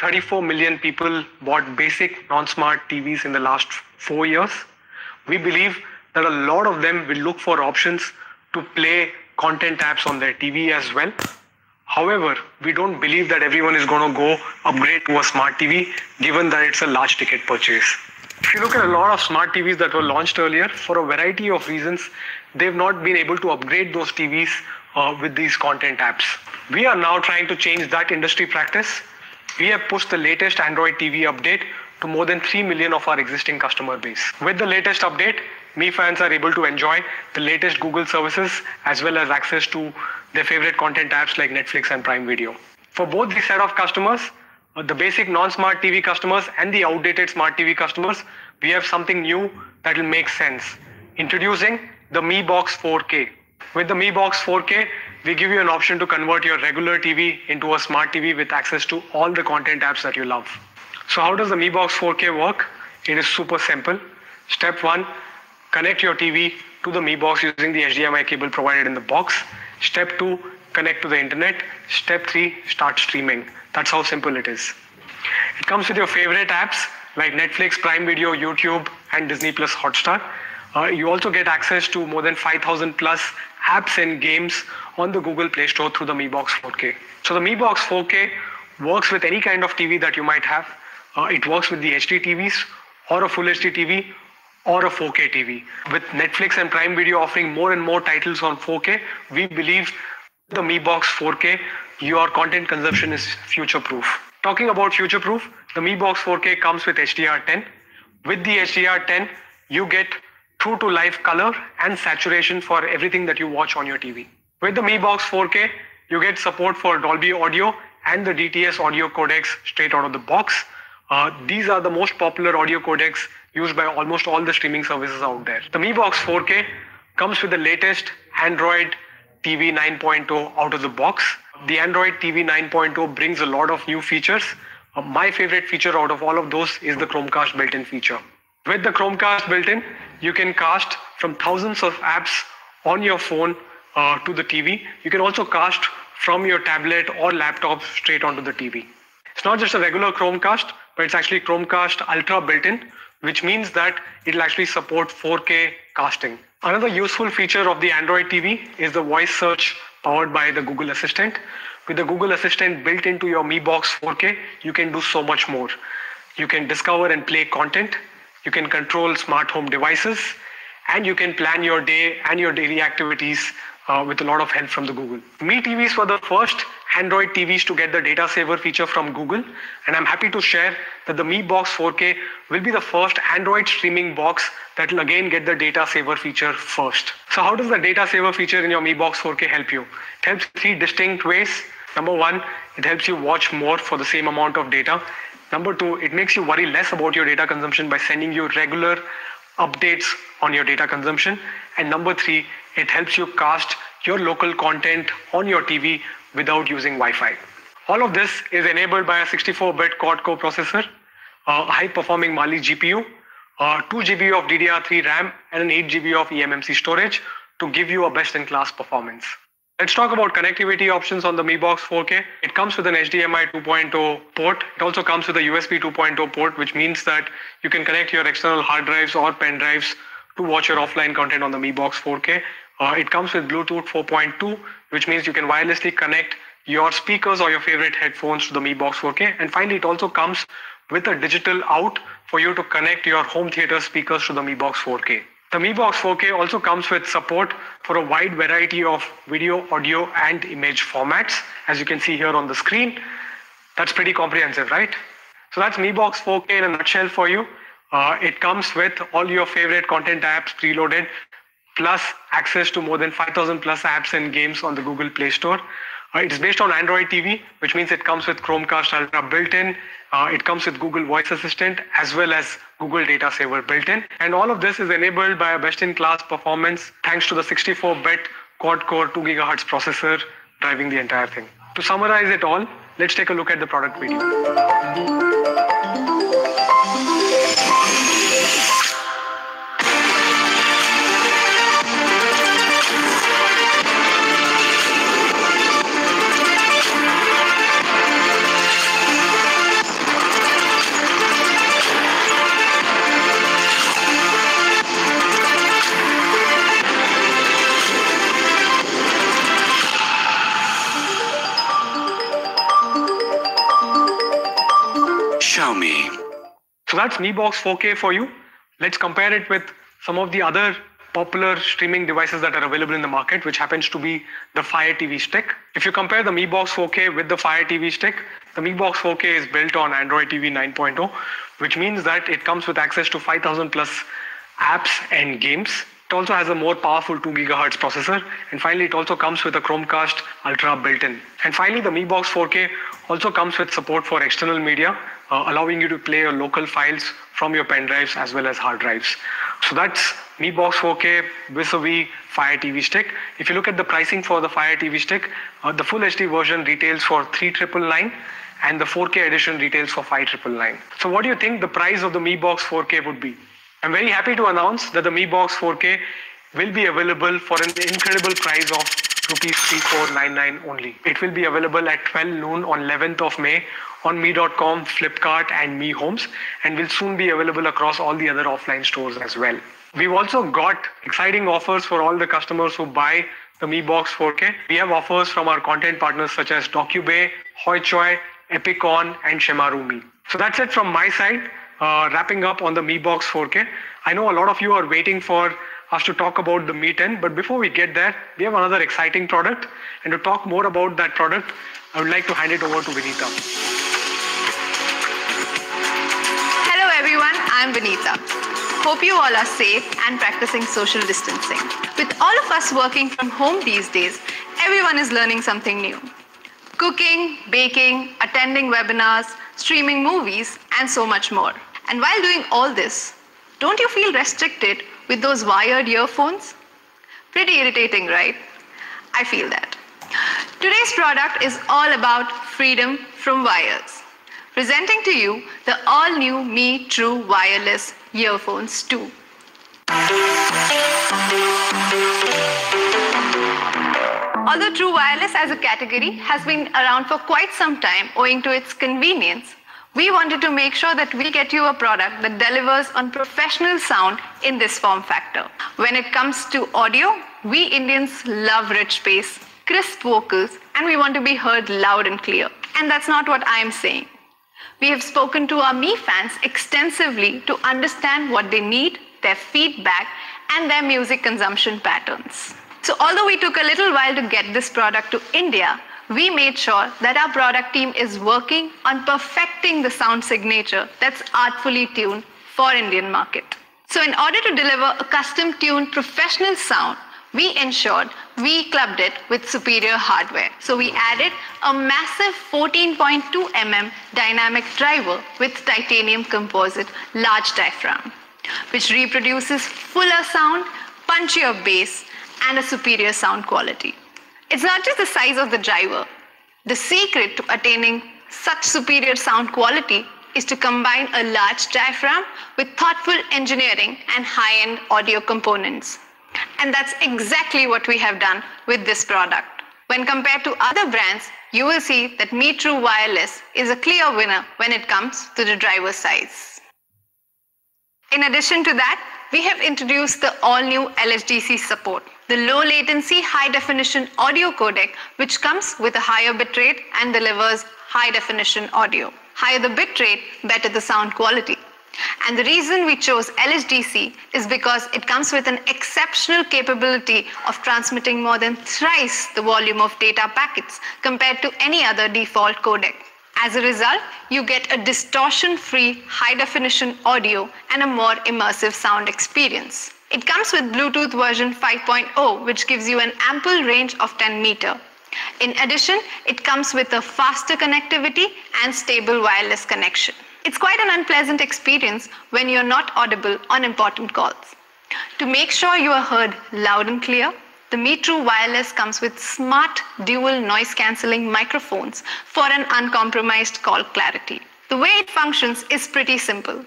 34 million people bought basic non-smart TVs in the last 4 years. We believe that a lot of them will look for options to play content apps on their TV as well. However, we don't believe that everyone is going to go upgrade to a smart TV, given that it's a large ticket purchase. If you look at a lot of smart TVs that were launched earlier, for a variety of reasons, they've not been able to upgrade those TVs with these content apps. We are now trying to change that industry practice. We have pushed the latest Android TV update to more than 3 million of our existing customer base. With the latest update, Mi fans are able to enjoy the latest Google services as well as access to their favorite content apps like Netflix and Prime Video. For both these set of customers, the basic non-smart TV customers and the outdated smart TV customers, we have something new that will make sense. Introducing the Mi Box 4K. With the Mi Box 4K, we give you an option to convert your regular TV into a smart TV with access to all the content apps that you love. So how does the Mi Box 4K work? It is super simple. Step one, connect your TV to the Mi Box using the HDMI cable provided in the box. Step two, connect to the internet. Step three, start streaming. That's how simple it is. It comes with your favorite apps like Netflix, Prime Video, YouTube, and Disney Plus Hotstar. You also get access to more than 5,000 plus apps and games on the Google Play Store through the Mi Box 4K. So the Mi Box 4K works with any kind of TV that you might have. It works with the HD TVs or a full HD TV or a 4K TV. With Netflix and Prime Video offering more and more titles on 4K, we believe the Mi Box 4K, your content consumption is future-proof. Talking about future-proof, the Mi Box 4K comes with HDR10. With the HDR10, you get true-to-life color and saturation for everything that you watch on your TV. With the Mi Box 4K, you get support for Dolby Audio and the DTS audio codecs straight out of the box. These are the most popular audio codecs used by almost all the streaming services out there. The Mi Box 4K comes with the latest Android TV 9.0 out of the box. The Android TV 9.0 brings a lot of new features. My favorite feature out of all of those is the Chromecast built-in feature. With the Chromecast built-in, you can cast from thousands of apps on your phone to the TV. You can also cast from your tablet or laptop straight onto the TV. It's not just a regular Chromecast, but it's actually Chromecast Ultra built-in, which means that it'll actually support 4K casting. Another useful feature of the Android TV is the voice search powered by the Google Assistant. With the Google Assistant built into your Mi Box 4K, you can do so much more. You can discover and play content. You can control smart home devices, and you can plan your day and your daily activities with a lot of help from the Google. Mi TVs were the first Android TVs to get the data saver feature from Google, and I'm happy to share that the Mi Box 4K will be the first Android streaming box that will again get the data saver feature first. So how does the data saver feature in your Mi Box 4K help you? It helps three distinct ways. Number one, it helps you watch more for the same amount of data. Number two, it makes you worry less about your data consumption by sending you regular updates on your data consumption. And number three, it helps you cast your local content on your TV without using Wi-Fi. All of this is enabled by a 64-bit quad-core processor, a high-performing Mali GPU, 2 GB of DDR3 RAM, and an 8 GB of eMMC storage to give you a best-in-class performance. Let's talk about connectivity options on the Mi Box 4K. It comes with an HDMI 2.0 port. It also comes with a USB 2.0 port, which means that you can connect your external hard drives or pen drives to watch your offline content on the Mi Box 4K. It comes with Bluetooth 4.2, which means you can wirelessly connect your speakers or your favorite headphones to the Mi Box 4K. And finally, it also comes with a digital out for you to connect your home theater speakers to the Mi Box 4K. The Mi Box 4K also comes with support for a wide variety of video, audio, and image formats, as you can see here on the screen. That's pretty comprehensive, right? So that's Mi Box 4K in a nutshell for you. It comes with all your favorite content apps preloaded, plus access to more than 5,000 plus apps and games on the Google Play Store. It's based on Android TV, which means it comes with Chromecast Ultra built-in. It comes with Google Voice Assistant as well as Google Data Saver built-in. And all of this is enabled by a best-in-class performance thanks to the 64-bit quad-core 2 GHz processor driving the entire thing. To summarize it all, let's take a look at the product video. Xiaomi. So that's Mi Box 4K for you. Let's compare it with some of the other popular streaming devices that are available in the market, which happens to be the Fire TV Stick. If you compare the Mi Box 4K with the Fire TV Stick, the Mi Box 4K is built on Android TV 9.0, which means that it comes with access to 5,000 plus apps and games. It also has a more powerful 2 GHz processor. And finally, it also comes with a Chromecast Ultra built-in. And finally, the Mi Box 4K also comes with support for external media, allowing you to play your local files from your pen drives as well as hard drives. So that's Mi Box 4K vis-a-vis Fire TV Stick. If you look at the pricing for the Fire TV Stick, the full HD version retails for 3,999. And the 4K edition retails for 5,999. So what do you think the price of the Mi Box 4K would be? I'm very happy to announce that the Mi Box 4K will be available for an incredible price of rupees 3,499 only. It will be available at 12 noon on 11th of May on Mi.com, Flipkart and Mi Homes, and will soon be available across all the other offline stores as well. We've also got exciting offers for all the customers who buy the Mi Box 4K. We have offers from our content partners such as DocuBay, Hoichoi, Epicon and Shemarumi. So that's it from my side, wrapping up on the Mi Box 4K. I know a lot of you are waiting for us to talk about the Mi 10, but before we get there, we have another exciting product. And to talk more about that product, I would like to hand it over to Vinita. Hello everyone, I'm Vinita. Hope you all are safe and practicing social distancing. With all of us working from home these days, everyone is learning something new. Cooking, baking, attending webinars, streaming movies, and so much more. And while doing all this, don't you feel restricted with those wired earphones? Pretty irritating, right? I feel that. Today's product is all about freedom from wires. Presenting to you the all-new Mi True Wireless Earphones 2. Although true wireless as a category has been around for quite some time owing to its convenience, we wanted to make sure that we get you a product that delivers on professional sound in this form factor. When it comes to audio, we Indians love rich bass, crisp vocals, and we want to be heard loud and clear. And that's not what I'm saying. We have spoken to our Mi fans extensively to understand what they need, their feedback, and their music consumption patterns. So although we took a little while to get this product to India, we made sure that our product team is working on perfecting the sound signature that's artfully tuned for Indian market. So in order to deliver a custom-tuned professional sound, we ensured we clubbed it with superior hardware. So we added a massive 14.2 mm dynamic driver with titanium composite large diaphragm, which reproduces fuller sound, punchier bass, and a superior sound quality. It's not just the size of the driver. The secret to attaining such superior sound quality is to combine a large diaphragm with thoughtful engineering and high-end audio components. And that's exactly what we have done with this product. When compared to other brands, you will see that Mi True Wireless is a clear winner when it comes to the driver size. In addition to that, we have introduced the all-new LHDC support, the low-latency, high-definition audio codec, which comes with a higher bitrate and delivers high-definition audio. Higher the bitrate, better the sound quality. And the reason we chose LHDC is because it comes with an exceptional capability of transmitting more than thrice the volume of data packets compared to any other default codec. As a result, you get a distortion-free, high-definition audio and a more immersive sound experience. It comes with Bluetooth version 5.0, which gives you an ample range of 10 meters. In addition, it comes with a faster connectivity and stable wireless connection. It's quite an unpleasant experience when you're not audible on important calls. To make sure you are heard loud and clear, the Mi True Wireless comes with smart dual noise-cancelling microphones for an uncompromised call clarity. The way it functions is pretty simple.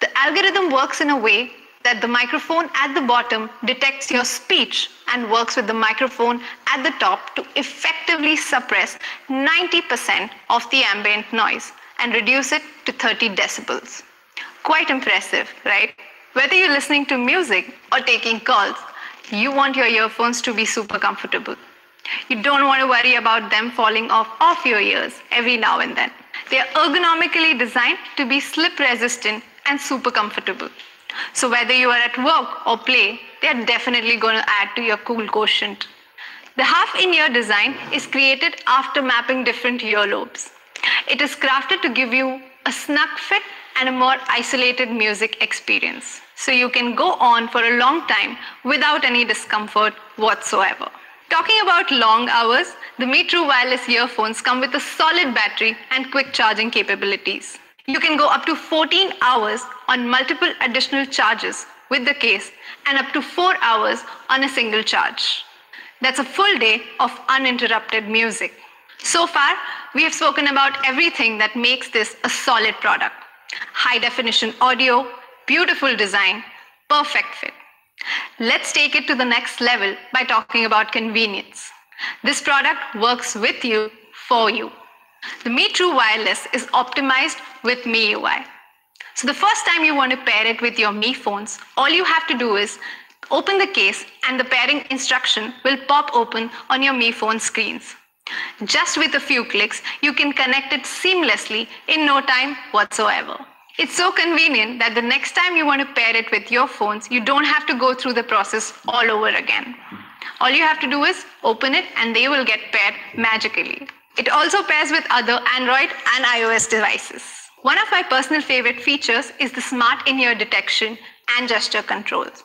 The algorithm works in a way that the microphone at the bottom detects your speech and works with the microphone at the top to effectively suppress 90% of the ambient noise and reduce it to 30 decibels. Quite impressive, right? Whether you're listening to music or taking calls, you want your earphones to be super comfortable. You don't want to worry about them falling off your ears every now and then. They are ergonomically designed to be slip resistant and super comfortable. So whether you are at work or play, they are definitely going to add to your cool quotient. The half-in-ear design is created after mapping different earlobes. It is crafted to give you a snug fit and a more isolated music experience. So you can go on for a long time without any discomfort whatsoever. Talking about long hours, the Mi True Wireless earphones come with a solid battery and quick charging capabilities. You can go up to 14 hours on multiple additional charges with the case and up to 4 hours on a single charge. That's a full day of uninterrupted music. So far, we have spoken about everything that makes this a solid product. High-definition audio, beautiful design, perfect fit. Let's take it to the next level by talking about convenience. This product works with you, for you. The Mi True Wireless is optimized with Mi UI. So the first time you want to pair it with your Mi phones, all you have to do is open the case and the pairing instruction will pop open on your Mi phone screens. Just with a few clicks, you can connect it seamlessly in no time whatsoever. It's so convenient that the next time you want to pair it with your phones, you don't have to go through the process all over again. All you have to do is open it and they will get paired magically. It also pairs with other Android and iOS devices. One of my personal favorite features is the smart in-ear detection and gesture controls.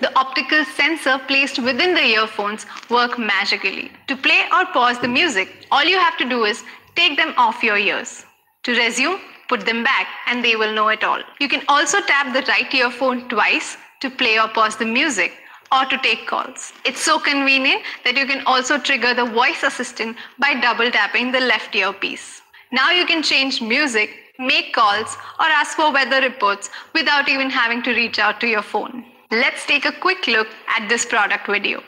The optical sensor placed within the earphones work magically. To play or pause the music, all you have to do is take them off your ears. To resume, put them back and they will know it all. You can also tap the right earphone twice to play or pause the music or to take calls. It's so convenient that you can also trigger the voice assistant by double tapping the left earpiece. Now you can change music, make calls, or ask for weather reports without even having to reach out to your phone. Let's take a quick look at this product video.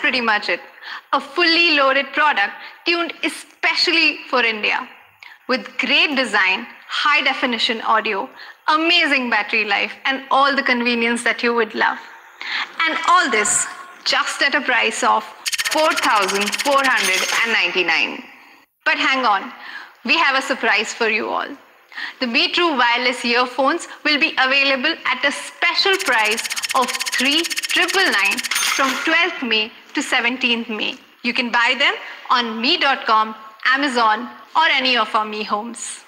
Pretty much it. A fully loaded product tuned especially for India. With great design, high definition audio, amazing battery life, and all the convenience that you would love. And all this just at a price of 4,499. But hang on, we have a surprise for you all. The Mi True Wireless earphones will be available at a special price of 3,999 from 12th May to 17th May. You can buy them on Mi.com, Amazon, or any of our Mi Homes.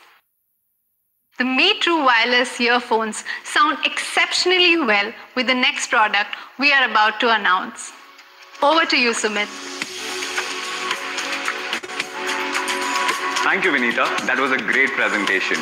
The Mi True Wireless earphones sound exceptionally well with the next product we are about to announce. Over to you, Sumit. Thank you, Vinita. That was a great presentation.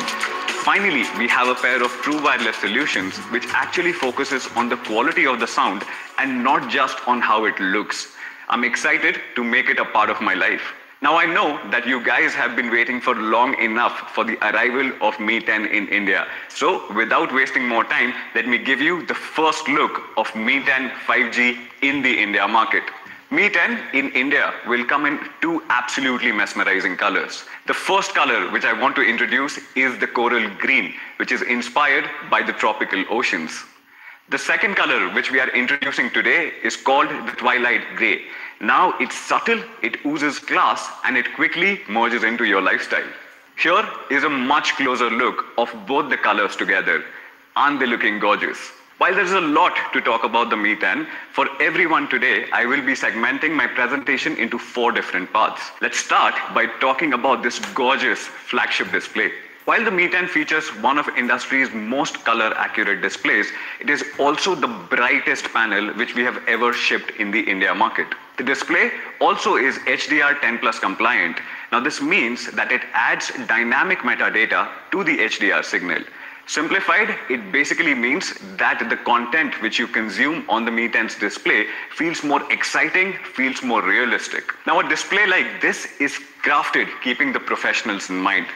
Finally, we have a pair of true wireless solutions which actually focuses on the quality of the sound and not just on how it looks. I'm excited to make it a part of my life. Now I know that you guys have been waiting for long enough for the arrival of Mi 10 in India. So without wasting more time, let me give you the first look of Mi 10 5G in the India market. Mi 10 in India will come in two absolutely mesmerizing colors. The first color which I want to introduce is the coral green, which is inspired by the tropical oceans. The second color which we are introducing today is called the twilight gray. Now it's subtle, it oozes class, and it quickly merges into your lifestyle. Here is a much closer look of both the colors together. Aren't they looking gorgeous? While there's a lot to talk about the Mi 10, for everyone today, I will be segmenting my presentation into 4 different parts. Let's start by talking about this gorgeous flagship display. While the Mi 10 features one of industry's most color-accurate displays, it is also the brightest panel which we have ever shipped in the India market. The display also is HDR10 Plus compliant. Now this means that it adds dynamic metadata to the HDR signal. Simplified, it basically means that the content which you consume on the Mi 10's display feels more exciting, feels more realistic. Now, a display like this is crafted keeping the professionals in mind.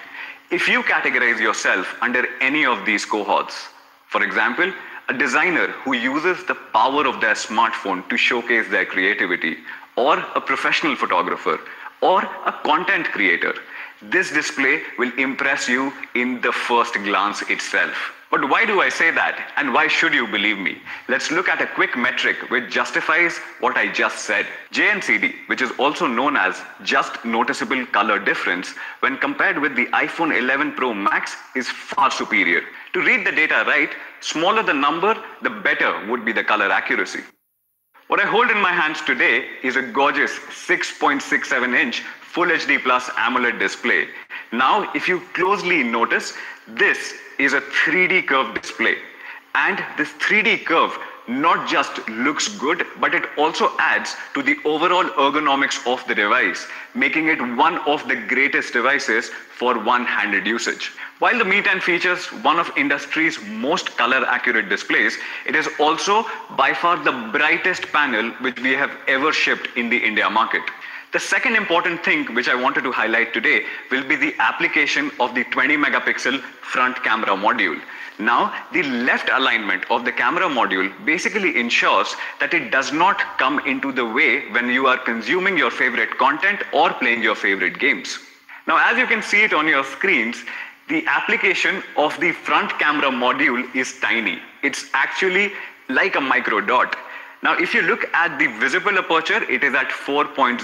If you categorize yourself under any of these cohorts, for example, a designer who uses the power of their smartphone to showcase their creativity, or a professional photographer, or a content creator, this display will impress you in the first glance itself. But why do I say that? And why should you believe me? Let's look at a quick metric which justifies what I just said. JNCD, which is also known as just noticeable color difference, when compared with the iPhone 11 Pro Max, is far superior. To read the data right, smaller the number, the better would be the color accuracy. What I hold in my hands today is a gorgeous 6.67-inch Full HD Plus AMOLED display. Now, if you closely notice, this is a 3D curve display. And this 3D curve not just looks good, but it also adds to the overall ergonomics of the device, making it one of the greatest devices for one-handed usage. While the Mi 10 features one of industry's most color-accurate displays, it is also by far the brightest panel which we have ever shipped in the India market. The second important thing which I wanted to highlight today will be the application of the 20-megapixel front camera module. Now, the left alignment of the camera module basically ensures that it does not come into the way when you are consuming your favorite content or playing your favorite games. Now, as you can see it on your screens, the application of the front camera module is tiny. It's actually like a micro dot. Now, if you look at the visible aperture, it is at 4.08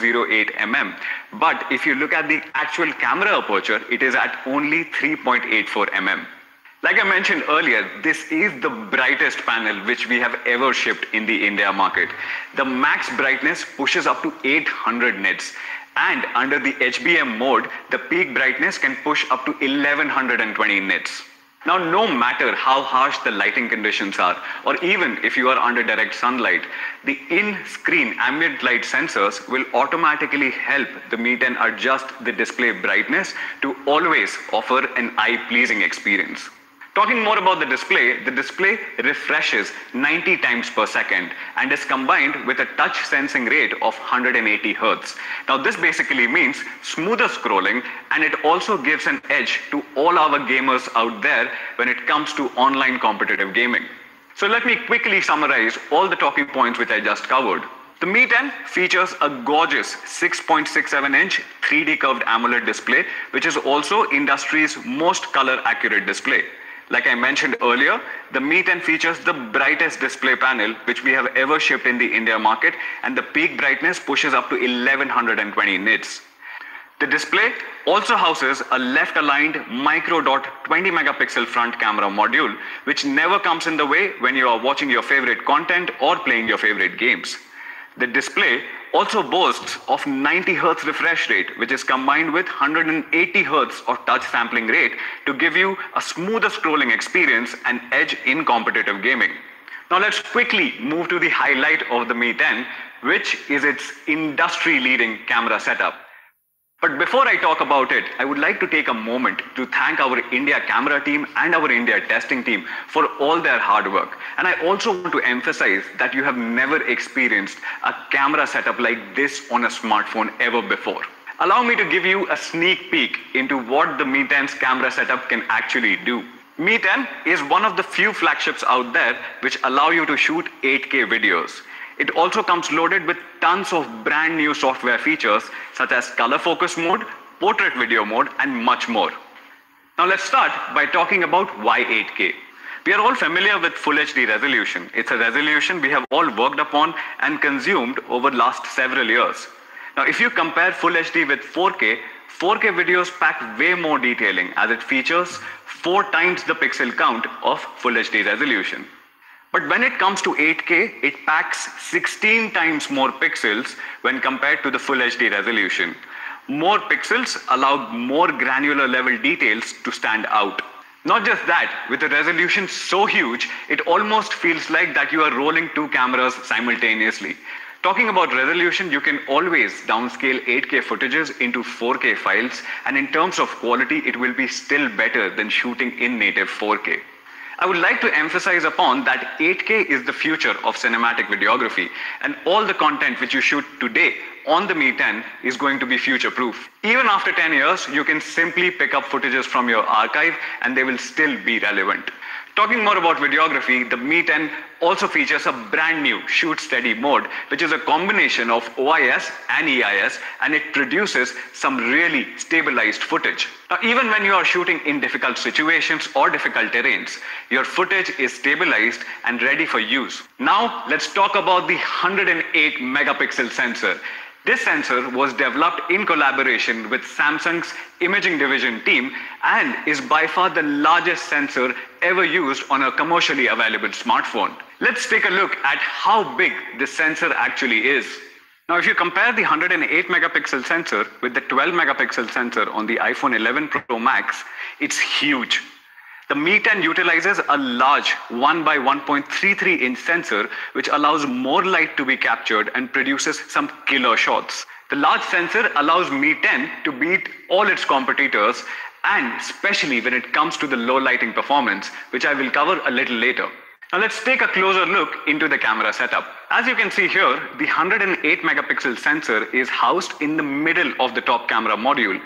mm. But if you look at the actual camera aperture, it is at only 3.84 mm. Like I mentioned earlier, this is the brightest panel which we have ever shipped in the India market. The max brightness pushes up to 800 nits. And under the HBM mode, the peak brightness can push up to 1120 nits. Now, no matter how harsh the lighting conditions are, or even if you are under direct sunlight, the in-screen ambient light sensors will automatically help the Mi 10 adjust the display brightness to always offer an eye-pleasing experience. Talking more about the display refreshes 90 times per second and is combined with a touch sensing rate of 180 Hz. Now, this basically means smoother scrolling, and it also gives an edge to all our gamers out there when it comes to online competitive gaming. So let me quickly summarize all the talking points which I just covered. The Mi 10 features a gorgeous 6.67-inch 3D curved AMOLED display, which is also industry's most color-accurate display. Like I mentioned earlier, the Mi 10 features the brightest display panel which we have ever shipped in the India market, and the peak brightness pushes up to 1120 nits. The display also houses a left-aligned micro dot 20-megapixel front camera module, which never comes in the way when you are watching your favorite content or playing your favorite games. The display also boasts of 90 Hz refresh rate, which is combined with 180 Hz of touch sampling rate to give you a smoother scrolling experience and edge in competitive gaming. Now let's quickly move to the highlight of the Mi 10, which is its industry-leading camera setup. But before I talk about it, I would like to take a moment to thank our India camera team and our India testing team for all their hard work. And I also want to emphasize that you have never experienced a camera setup like this on a smartphone ever before. Allow me to give you a sneak peek into what the Mi 10's camera setup can actually do. Mi 10 is one of the few flagships out there which allow you to shoot 8K videos. It also comes loaded with tons of brand new software features such as color focus mode, portrait video mode, and much more. Now let's start by talking about why 8K. We are all familiar with Full HD resolution. It's a resolution we have all worked upon and consumed over the last several years. Now if you compare Full HD with 4K, 4K videos pack way more detailing as it features 4 times the pixel count of Full HD resolution. But when it comes to 8K, it packs 16 times more pixels when compared to the Full HD resolution. More pixels allow more granular level details to stand out. Not just that, with a resolution so huge, it almost feels like that you are rolling 2 cameras simultaneously. Talking about resolution, you can always downscale 8K footages into 4K files, and in terms of quality, it will be still better than shooting in native 4K. I would like to emphasize upon that 8K is the future of cinematic videography, and all the content which you shoot today on the Mi 10 is going to be future-proof. Even after 10 years, you can simply pick up footages from your archive and they will still be relevant. Talking more about videography, the Mi 10 also features a brand new shoot steady mode, which is a combination of OIS and EIS, and it produces some really stabilized footage. Now, even when you are shooting in difficult situations or difficult terrains, your footage is stabilized and ready for use. Now, let's talk about the 108 megapixel sensor. This sensor was developed in collaboration with Samsung's imaging division team and is by far the largest sensor ever used on a commercially available smartphone. Let's take a look at how big this sensor actually is. Now, if you compare the 108 megapixel sensor with the 12 megapixel sensor on the iPhone 11 Pro Max, it's huge. The Mi 10 utilizes a large 1 by 1.33 inch sensor, which allows more light to be captured and produces some killer shots. The large sensor allows Mi 10 to beat all its competitors, and especially when it comes to the low lighting performance, which I will cover a little later. Now let's take a closer look into the camera setup. As you can see here, the 108 megapixel sensor is housed in the middle of the top camera module.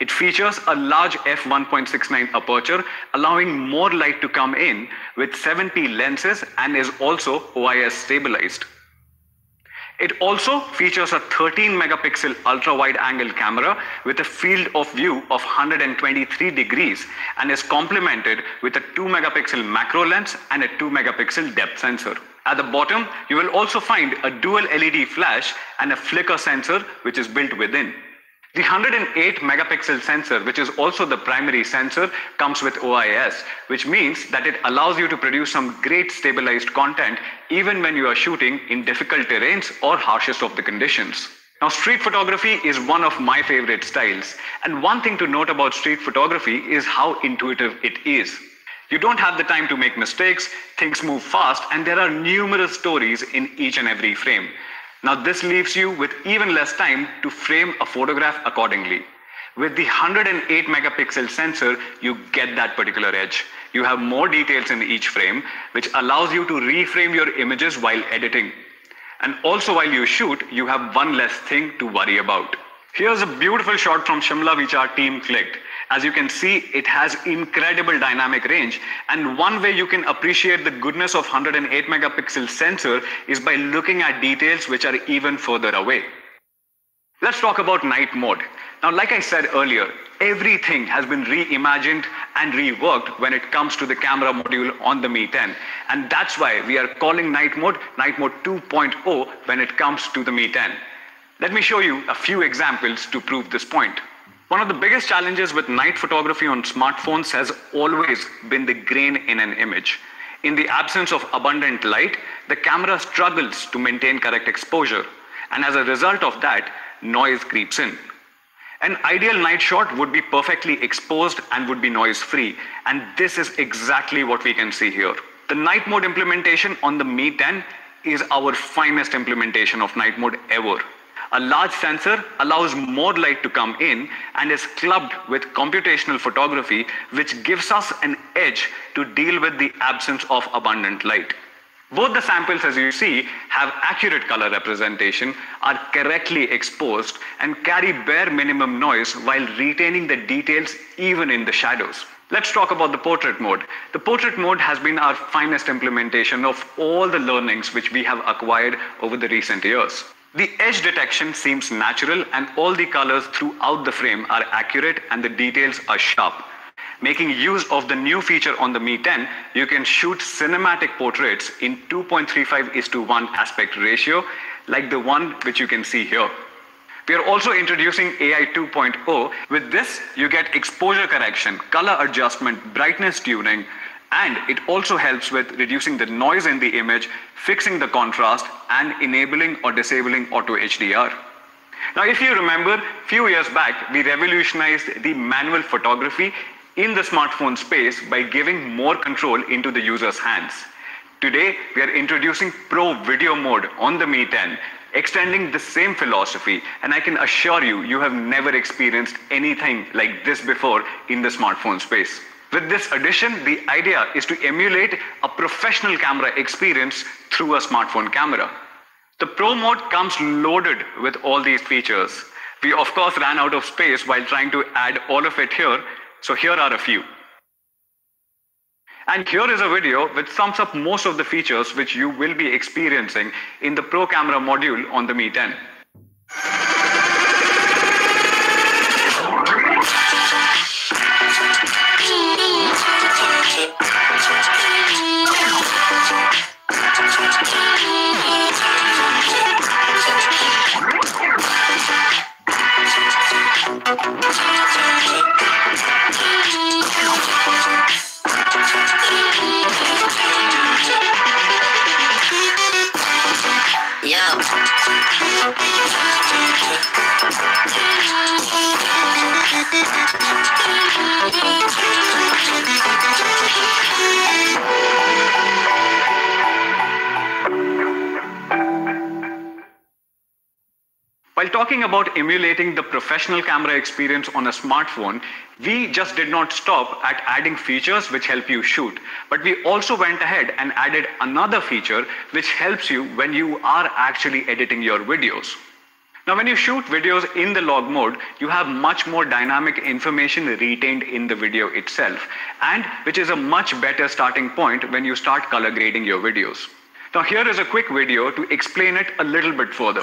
It features a large f1.69 aperture, allowing more light to come in with 7p lenses, and is also OIS stabilized. It also features a 13 megapixel ultra wide angle camera with a field of view of 123 degrees and is complemented with a 2 megapixel macro lens and a 2 megapixel depth sensor. At the bottom, you will also find a dual LED flash and a flicker sensor which is built within. The 108 megapixel sensor, which is also the primary sensor, comes with OIS, which means that it allows you to produce some great stabilized content even when you are shooting in difficult terrains or harshest of the conditions. Now, street photography is one of my favorite styles, and one thing to note about street photography is how intuitive it is. You don't have the time to make mistakes, things move fast, and there are numerous stories in each and every frame. Now, this leaves you with even less time to frame a photograph accordingly. With the 108 megapixel sensor, you get that particular edge. You have more details in each frame, which allows you to reframe your images while editing. And also while you shoot, you have one less thing to worry about. Here's a beautiful shot from Shimla which our team clicked. As you can see, it has incredible dynamic range, and one way you can appreciate the goodness of 108 megapixel sensor is by looking at details which are even further away. Let's talk about night mode. Now, like I said earlier, everything has been reimagined and reworked when it comes to the camera module on the Mi 10, and that's why we are calling night mode 2.0 when it comes to the Mi 10. Let me show you a few examples to prove this point. One of the biggest challenges with night photography on smartphones has always been the grain in an image. In the absence of abundant light, the camera struggles to maintain correct exposure, and as a result of that, noise creeps in. An ideal night shot would be perfectly exposed and would be noise-free, and this is exactly what we can see here. The night mode implementation on the Mi 10 is our finest implementation of night mode ever. A large sensor allows more light to come in and is clubbed with computational photography, which gives us an edge to deal with the absence of abundant light. Both the samples, as you see, have accurate color representation, are correctly exposed, and carry bare minimum noise while retaining the details even in the shadows. Let's talk about the portrait mode. The portrait mode has been our finest implementation of all the learnings which we have acquired over the recent years. The edge detection seems natural, and all the colors throughout the frame are accurate and the details are sharp. Making use of the new feature on the Mi 10, you can shoot cinematic portraits in 2.35:1 aspect ratio, like the one which you can see here. We are also introducing AI 2.0. With this, you get exposure correction, color adjustment, brightness tuning, and it also helps with reducing the noise in the image, fixing the contrast, and enabling or disabling auto HDR. Now, if you remember, a few years back, we revolutionized the manual photography in the smartphone space by giving more control into the user's hands. Today, we are introducing Pro Video mode on the Mi 10, extending the same philosophy, and I can assure you, you have never experienced anything like this before in the smartphone space. With this addition, the idea is to emulate a professional camera experience through a smartphone camera. The Pro mode comes loaded with all these features. We of course ran out of space while trying to add all of it here, so here are a few. And here is a video which sums up most of the features which you will be experiencing in the Pro camera module on the Mi 10. While talking about emulating the professional camera experience on a smartphone, we just did not stop at adding features which help you shoot, but we also went ahead and added another feature which helps you when you are actually editing your videos. Now, when you shoot videos in the log mode, you have much more dynamic information retained in the video itself, and which is a much better starting point when you start color grading your videos. Now, here is a quick video to explain it a little bit further.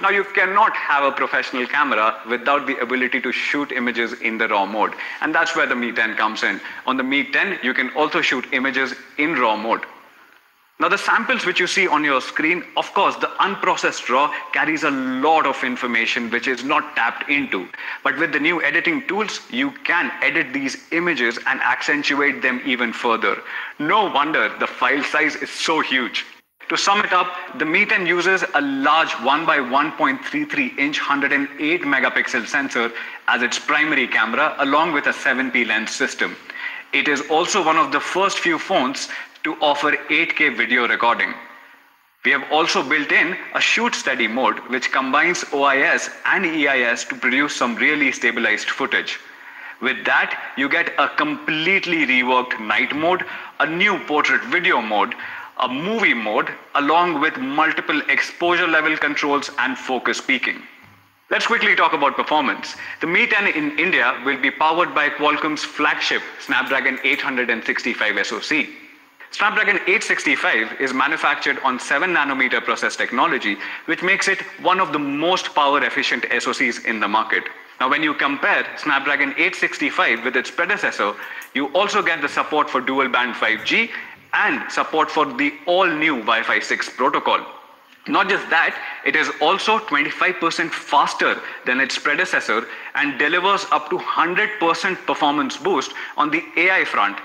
Now, you cannot have a professional camera without the ability to shoot images in the RAW mode. And that's where the Mi 10 comes in. On the Mi 10, you can also shoot images in RAW mode. Now, the samples which you see on your screen, of course, the unprocessed RAW carries a lot of information which is not tapped into. But with the new editing tools, you can edit these images and accentuate them even further. No wonder the file size is so huge. To sum it up, the Mi 10 uses a large 1x1.33-inch 108-megapixel sensor as its primary camera, along with a 7P lens system. It is also one of the first few phones to offer 8K video recording. We have also built in a shoot steady mode, which combines OIS and EIS to produce some really stabilized footage. With that, you get a completely reworked night mode, a new portrait video mode, a movie mode, along with multiple exposure level controls and focus peaking. Let's quickly talk about performance. The Mi 10 in India will be powered by Qualcomm's flagship Snapdragon 865 SoC. Snapdragon 865 is manufactured on 7nm process technology, which makes it one of the most power efficient SoCs in the market. Now, when you compare Snapdragon 865 with its predecessor, you also get the support for dual band 5G and support for the all-new Wi-Fi 6 protocol. Not just that, it is also 25% faster than its predecessor and delivers up to 100% performance boost on the AI front,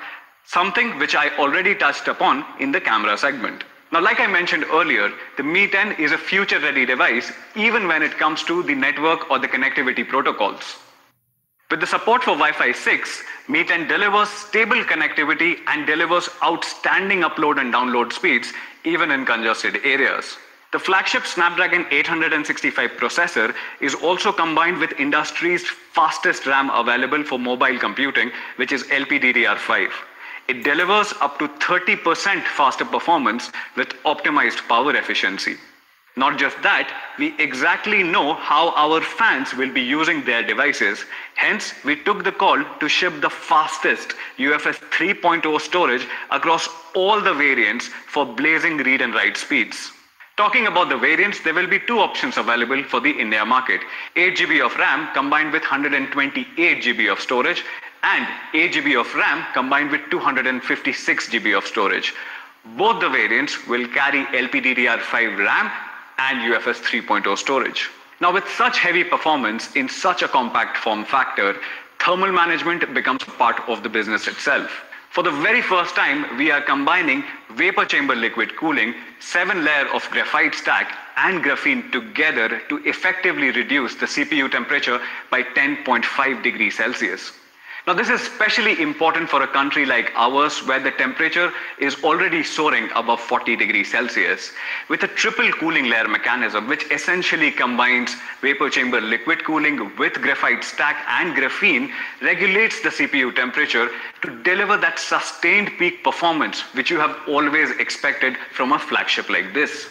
something which I already touched upon in the camera segment. Now, like I mentioned earlier, the Mi 10 is a future-ready device even when it comes to the network or the connectivity protocols. With the support for Wi-Fi 6, Mi 10 delivers stable connectivity and delivers outstanding upload and download speeds, even in congested areas. The flagship Snapdragon 865 processor is also combined with industry's fastest RAM available for mobile computing, which is LPDDR5. It delivers up to 30% faster performance with optimized power efficiency. Not just that, we exactly know how our fans will be using their devices. Hence, we took the call to ship the fastest UFS 3.0 storage across all the variants for blazing read and write speeds. Talking about the variants, there will be two options available for the India market. 8GB of RAM combined with 128GB of storage, and 8GB of RAM combined with 256GB of storage. Both the variants will carry LPDDR5 RAM and UFS 3.0 storage. Now, with such heavy performance in such a compact form factor, thermal management becomes part of the business itself. For the very first time, we are combining vapor chamber liquid cooling, 7-layer of graphite stack and graphene together to effectively reduce the CPU temperature by 10.5 degrees Celsius. Now, this is especially important for a country like ours, where the temperature is already soaring above 40 degrees Celsius. With a triple cooling layer mechanism, which essentially combines vapor chamber liquid cooling with graphite stack and graphene, regulates the CPU temperature to deliver that sustained peak performance which you have always expected from a flagship like this.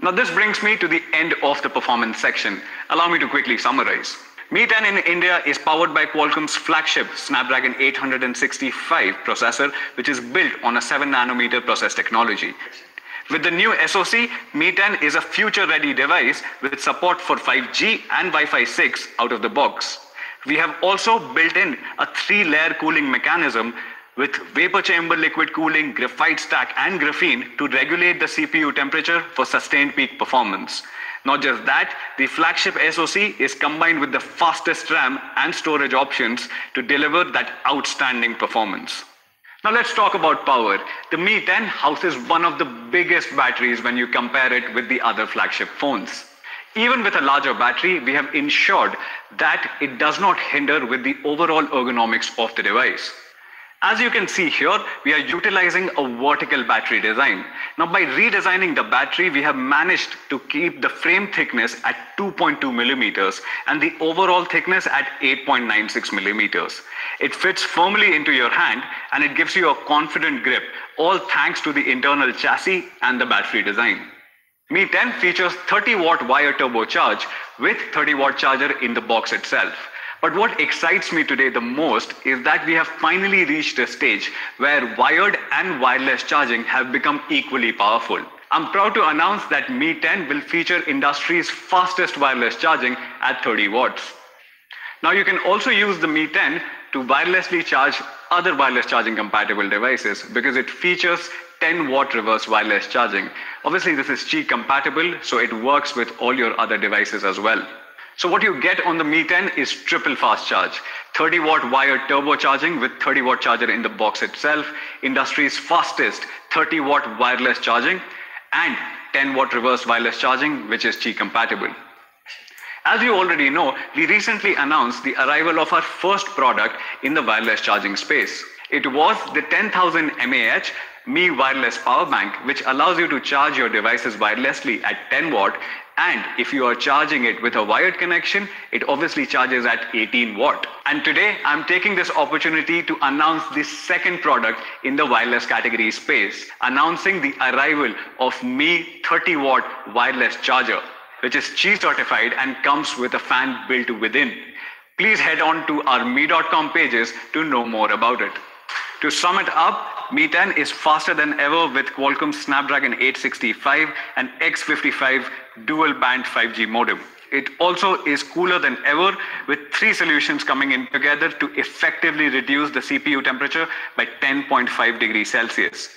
Now, this brings me to the end of the performance section. Allow me to quickly summarize. Mi 10 in India is powered by Qualcomm's flagship Snapdragon 865 processor, which is built on a 7-nanometer process technology. With the new SoC, Mi 10 is a future-ready device with support for 5G and Wi-Fi 6 out of the box. We have also built in a 3-layer cooling mechanism with vapor chamber liquid cooling, graphite stack and graphene to regulate the CPU temperature for sustained peak performance. Not just that, the flagship SoC is combined with the fastest RAM and storage options to deliver that outstanding performance. Now let's talk about power. The Mi 10 houses one of the biggest batteries when you compare it with the other flagship phones. Even with a larger battery, we have ensured that it does not hinder with the overall ergonomics of the device. As you can see here, we are utilizing a vertical battery design. Now, by redesigning the battery, we have managed to keep the frame thickness at 2.2 millimeters and the overall thickness at 8.96 millimeters. It fits firmly into your hand and it gives you a confident grip, all thanks to the internal chassis and the battery design. Mi 10 features 30-watt wire turbocharge with 30-watt charger in the box itself. But what excites me today the most is that we have finally reached a stage where wired and wireless charging have become equally powerful. I'm proud to announce that Mi 10 will feature industry's fastest wireless charging at 30 watts. Now you can also use the Mi 10 to wirelessly charge other wireless charging compatible devices because it features 10-watt reverse wireless charging. Obviously this is Qi compatible, so it works with all your other devices as well. So what you get on the Mi 10 is triple fast charge, 30-watt wired turbo charging with 30-watt charger in the box itself, industry's fastest 30-watt wireless charging, and 10-watt reverse wireless charging, which is Qi compatible. As you already know, we recently announced the arrival of our first product in the wireless charging space. It was the 10,000 mAh Mi Wireless Power Bank, which allows you to charge your devices wirelessly at 10 watt. And if you are charging it with a wired connection, it obviously charges at 18 watt. And today, I'm taking this opportunity to announce the second product in the wireless category space, announcing the arrival of Mi 30-watt wireless charger, which is Qi certified and comes with a fan built within. Please head on to our Mi.com pages to know more about it. To sum it up, Mi 10 is faster than ever with Qualcomm's Snapdragon 865 and X55 dual-band 5G modem. It also is cooler than ever with three solutions coming in together to effectively reduce the CPU temperature by 10.5 degrees Celsius.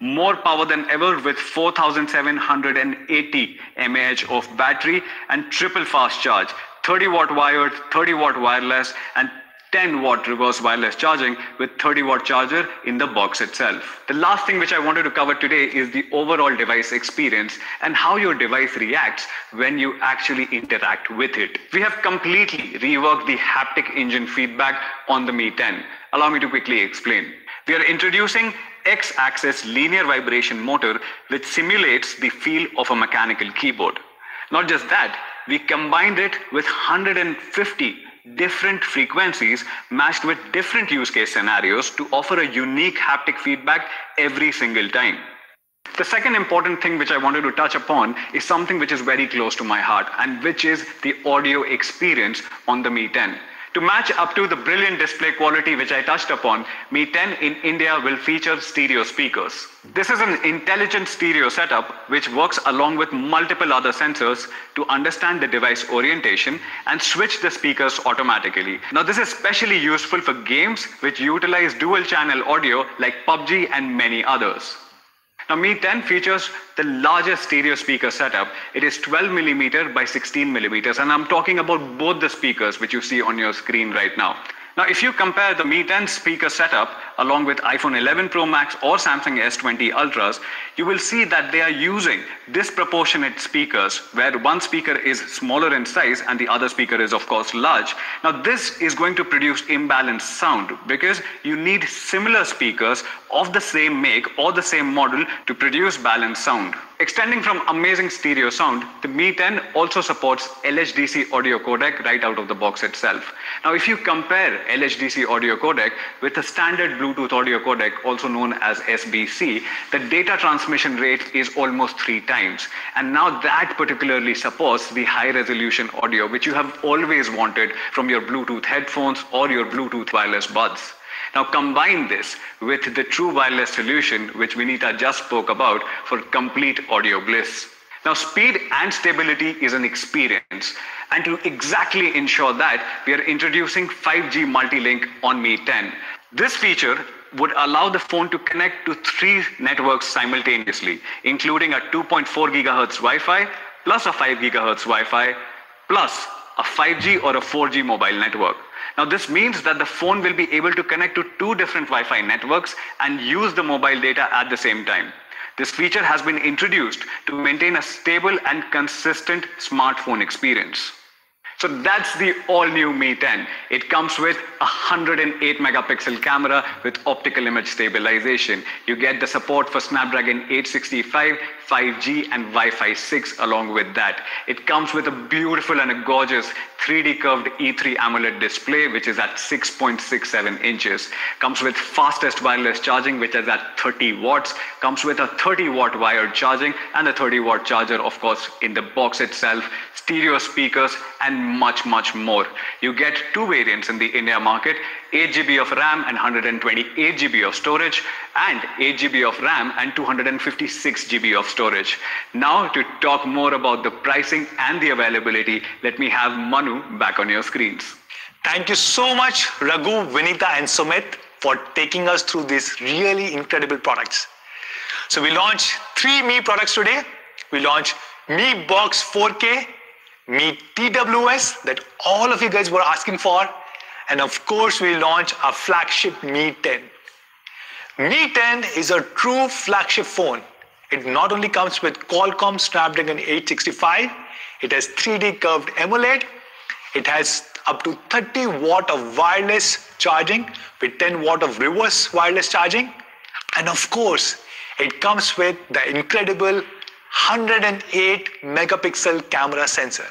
More power than ever with 4,780 mAh of battery and triple fast charge, 30-watt wired, 30-watt wireless, and 10-watt reverse wireless charging with 30-watt charger in the box itself. The last thing which I wanted to cover today is the overall device experience and how your device reacts when you actually interact with it. We have completely reworked the haptic engine feedback on the Mi 10. Allow me to quickly explain. We are introducing X-axis linear vibration motor, which simulates the feel of a mechanical keyboard. Not just that, we combined it with 150 different frequencies matched with different use case scenarios to offer a unique haptic feedback every single time. The second important thing which I wanted to touch upon is something which is very close to my heart, and which is the audio experience on the Mi 10. To match up to the brilliant display quality which I touched upon, Mi 10 in India will feature stereo speakers. This is an intelligent stereo setup which works along with multiple other sensors to understand the device orientation and switch the speakers automatically. Now, this is especially useful for games which utilize dual channel audio like PUBG and many others. Now, Mi 10 features the largest stereo speaker setup. It is 12mm by 16mm, and I'm talking about both the speakers which you see on your screen right now. Now, if you compare the Mi 10 speaker setup along with iPhone 11 Pro Max or Samsung S20 Ultras, you will see that they are using disproportionate speakers where one speaker is smaller in size and the other speaker is, of course, large. Now, this is going to produce imbalanced sound because you need similar speakers of the same make or the same model to produce balanced sound. Extending from amazing stereo sound, the Mi 10 also supports LHDC audio codec right out of the box itself. Now, if you compare LHDC audio codec with the standard Bluetooth audio codec, also known as SBC, the data transmission rate is almost 3 times. And now that particularly supports the high-resolution audio, which you have always wanted from your Bluetooth headphones or your Bluetooth wireless buds. Now combine this with the true wireless solution, which Vinita just spoke about, for complete audio bliss. Now speed and stability is an experience. And to exactly ensure that, we are introducing 5G multi-link on Mi 10. This feature would allow the phone to connect to 3 networks simultaneously, including a 2.4 gigahertz Wi-Fi, plus a 5 gigahertz Wi-Fi, plus a 5G or a 4G mobile network. Now, this means that the phone will be able to connect to 2 different Wi-Fi networks and use the mobile data at the same time. This feature has been introduced to maintain a stable and consistent smartphone experience. So that's the all-new Mi 10. It comes with a 108-megapixel camera with optical image stabilization. You get the support for Snapdragon 865, 5G, and Wi-Fi 6 along with that. It comes with a beautiful and a gorgeous 3D curved E3 AMOLED display, which is at 6.67 inches. Comes with fastest wireless charging, which is at 30 watts. Comes with a 30-watt wired charging and a 30-watt charger, of course, in the box itself, stereo speakers, and much more. You get 2 variants in the India market, 8GB of RAM and 128GB of storage, and 8GB of RAM and 256GB of storage. Now, to talk more about the pricing and the availability, let me have Manu back on your screens. Thank you so much, Raghu, Vinita, and Sumit, for taking us through these really incredible products. So we launched 3 Mi products today. We launched Mi Box 4K, Mi TWS, that all of you guys were asking for, and of course we launch our flagship Mi 10. Mi 10 is a true flagship phone. It not only comes with Qualcomm Snapdragon 865, it has 3D curved AMOLED, it has up to 30 watt of wireless charging with 10 watt of reverse wireless charging, and of course it comes with the incredible 108 megapixel camera sensor.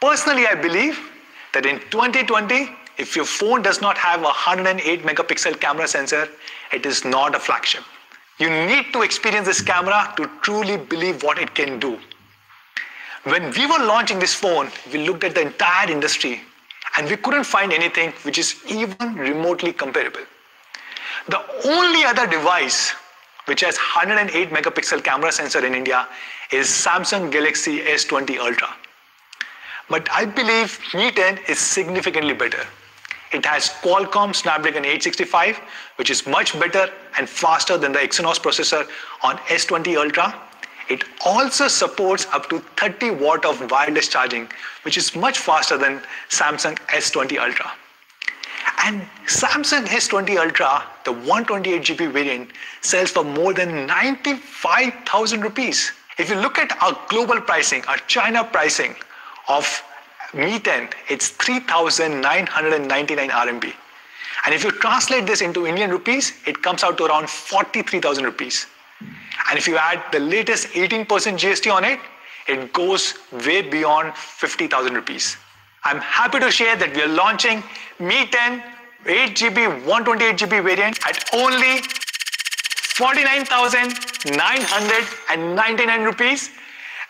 Personally, I believe that in 2020, if your phone does not have a 108 megapixel camera sensor, it is not a flagship. You need to experience this camera to truly believe what it can do. When we were launching this phone, we looked at the entire industry and we couldn't find anything which is even remotely comparable. The only other device which has 108 megapixel camera sensor in India is Samsung Galaxy S20 Ultra. But I believe Mi 10 is significantly better. It has Qualcomm Snapdragon 865, which is much better and faster than the Exynos processor on S20 Ultra. It also supports up to 30 watt of wireless charging, which is much faster than Samsung S20 Ultra. And Samsung S20 Ultra, the 128GB variant, sells for more than 95,000 rupees. If you look at our global pricing, our China pricing of Mi 10, it's 3,999 RMB. And if you translate this into Indian rupees, it comes out to around 43,000 rupees. And if you add the latest 18% GST on it, it goes way beyond 50,000 rupees. I'm happy to share that we are launching Mi 10 8GB 128GB variant at only 49,999 rupees,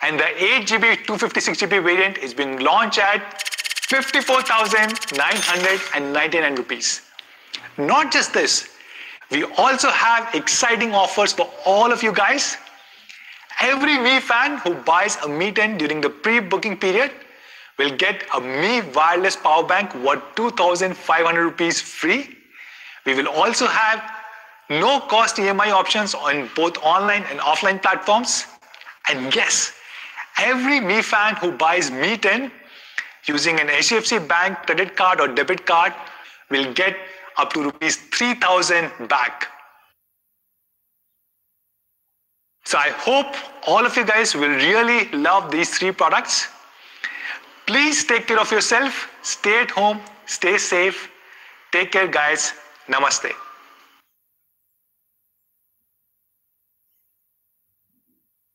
and the 8GB 256GB variant is being launched at 54,999 rupees. Not just this, we also have exciting offers for all of you guys. Every Mi fan who buys a Mi 10 during the pre-booking period will get a Mi wireless power bank worth 2,500 rupees free. We will also have no cost EMI options on both online and offline platforms. And yes, every Mi fan who buys Mi 10 using an HDFC bank credit card or debit card will get up to rupees 3,000 back. So I hope all of you guys will really love these three products. Please take care of yourself, stay at home, stay safe. Take care, guys. Namaste.